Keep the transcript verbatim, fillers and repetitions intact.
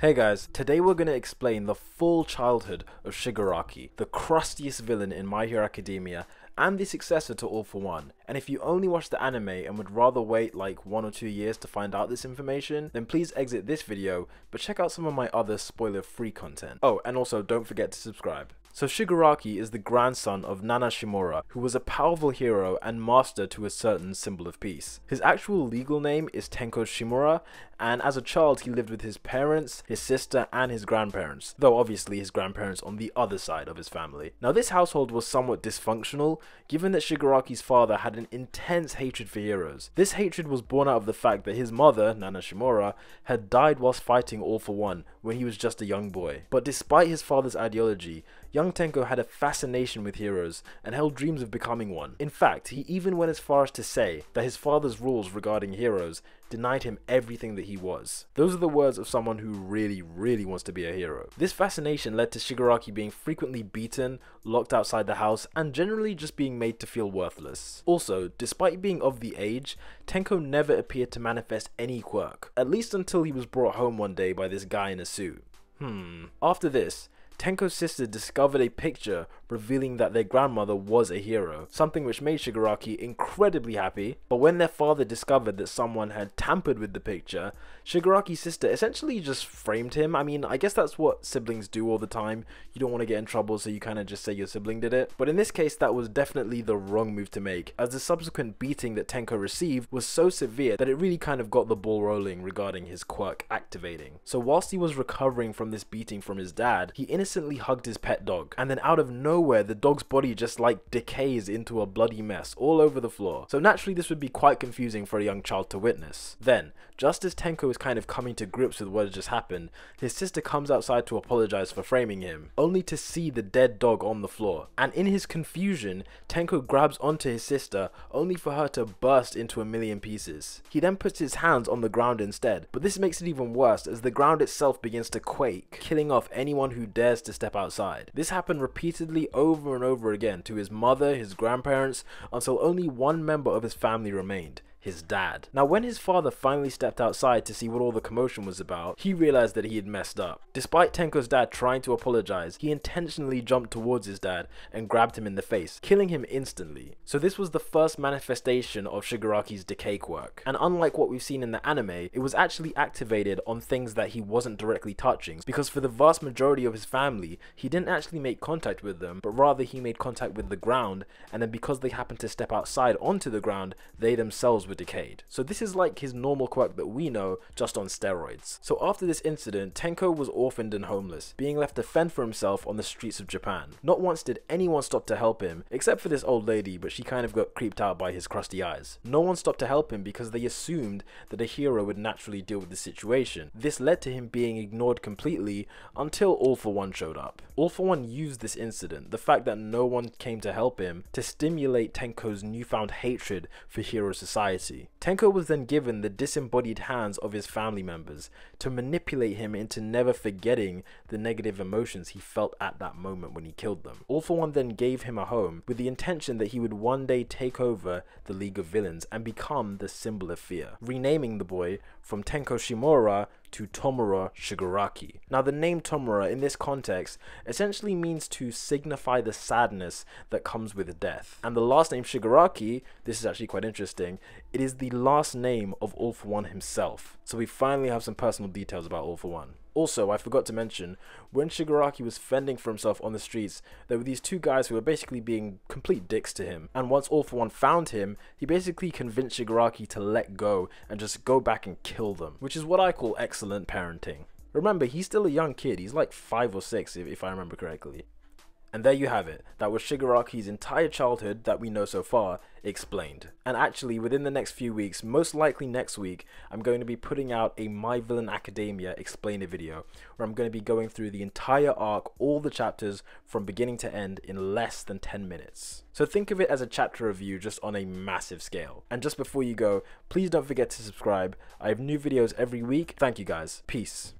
Hey guys, today we're going to explain the full childhood of Shigaraki, the crustiest villain in My Hero Academia and the successor to All for One. And if you only watch the anime and would rather wait like one or two years to find out this information, then please exit this video, but check out some of my other spoiler-free content. Oh, and also don't forget to subscribe. So Shigaraki is the grandson of Nana Shimura, who was a powerful hero and master to a certain symbol of peace. His actual legal name is Tenko Shimura, and as a child he lived with his parents, his sister and his grandparents, though obviously his grandparents on the other side of his family. Now this household was somewhat dysfunctional, given that Shigaraki's father had an intense hatred for heroes. This hatred was born out of the fact that his mother, Nana Shimura, had died whilst fighting All for One when he was just a young boy. But despite his father's ideology, young Tenko had a fascination with heroes and held dreams of becoming one. In fact, he even went as far as to say that his father's rules regarding heroes denied him everything that he was. Those are the words of someone who really, really wants to be a hero. This fascination led to Shigaraki being frequently beaten, locked outside the house, and generally just being made to feel worthless. Also, despite being of the age, Tenko never appeared to manifest any quirk, at least until he was brought home one day by this guy in a suit. Hmm. After this, Tenko's sister discovered a picture revealing that their grandmother was a hero, something which made Shigaraki incredibly happy. But when their father discovered that someone had tampered with the picture, Shigaraki's sister essentially just framed him. I mean, I guess that's what siblings do all the time. You don't want to get in trouble, so you kind of just say your sibling did it. But in this case, that was definitely the wrong move to make, as the subsequent beating that Tenko received was so severe that it really kind of got the ball rolling regarding his quirk activating. So whilst he was recovering from this beating from his dad, he innocently hugged his pet dog, and then out of nowhere the dog's body just like decays into a bloody mess all over the floor. So naturally this would be quite confusing for a young child to witness. Then, just as Tenko is kind of coming to grips with what had just happened, his sister comes outside to apologize for framing him, only to see the dead dog on the floor. And in his confusion, Tenko grabs onto his sister, only for her to burst into a million pieces. He then puts his hands on the ground instead, but this makes it even worse as the ground itself begins to quake, killing off anyone who dares to step outside. This happened repeatedly over and over again to his mother, his grandparents, until only one member of his family remained, his dad. Now when his father finally stepped outside to see what all the commotion was about, he realized that he had messed up. Despite Tenko's dad trying to apologize, he intentionally jumped towards his dad and grabbed him in the face, killing him instantly. So this was the first manifestation of Shigaraki's decay quirk, and unlike what we've seen in the anime, it was actually activated on things that he wasn't directly touching, because for the vast majority of his family, he didn't actually make contact with them, but rather he made contact with the ground, and then because they happened to step outside onto the ground, they themselves were decayed. So this is like his normal quirk that we know, just on steroids. So after this incident, Tenko was orphaned and homeless, being left to fend for himself on the streets of Japan. Not once did anyone stop to help him, except for this old lady, but she kind of got creeped out by his crusty eyes. No one stopped to help him because they assumed that a hero would naturally deal with the situation. This led to him being ignored completely until All for One showed up. All for One used this incident, the fact that no one came to help him, to stimulate Tenko's newfound hatred for hero society. Tenko was then given the disembodied hands of his family members to manipulate him into never forgetting the negative emotions he felt at that moment when he killed them. All for One then gave him a home with the intention that he would one day take over the League of Villains and become the symbol of fear, renaming the boy from Tenko Shimura to Tomura Shigaraki. Now the name Tomura in this context essentially means to signify the sadness that comes with death. And the last name Shigaraki, this is actually quite interesting, it is the last name of All for One himself. So we finally have some personal details about All for One. Also, I forgot to mention, when Shigaraki was fending for himself on the streets, there were these two guys who were basically being complete dicks to him, and once All for One found him, he basically convinced Shigaraki to let go and just go back and kill them, which is what I call excellent parenting. Remember, he's still a young kid, he's like five or six if, if I remember correctly. And there you have it, that was Shigaraki's entire childhood that we know so far, explained. And actually, within the next few weeks, most likely next week, I'm going to be putting out a My Villain Academia explainer video, where I'm going to be going through the entire arc, all the chapters, from beginning to end in less than ten minutes. So think of it as a chapter review, just on a massive scale. And just before you go, please don't forget to subscribe. I have new videos every week. Thank you guys. Peace.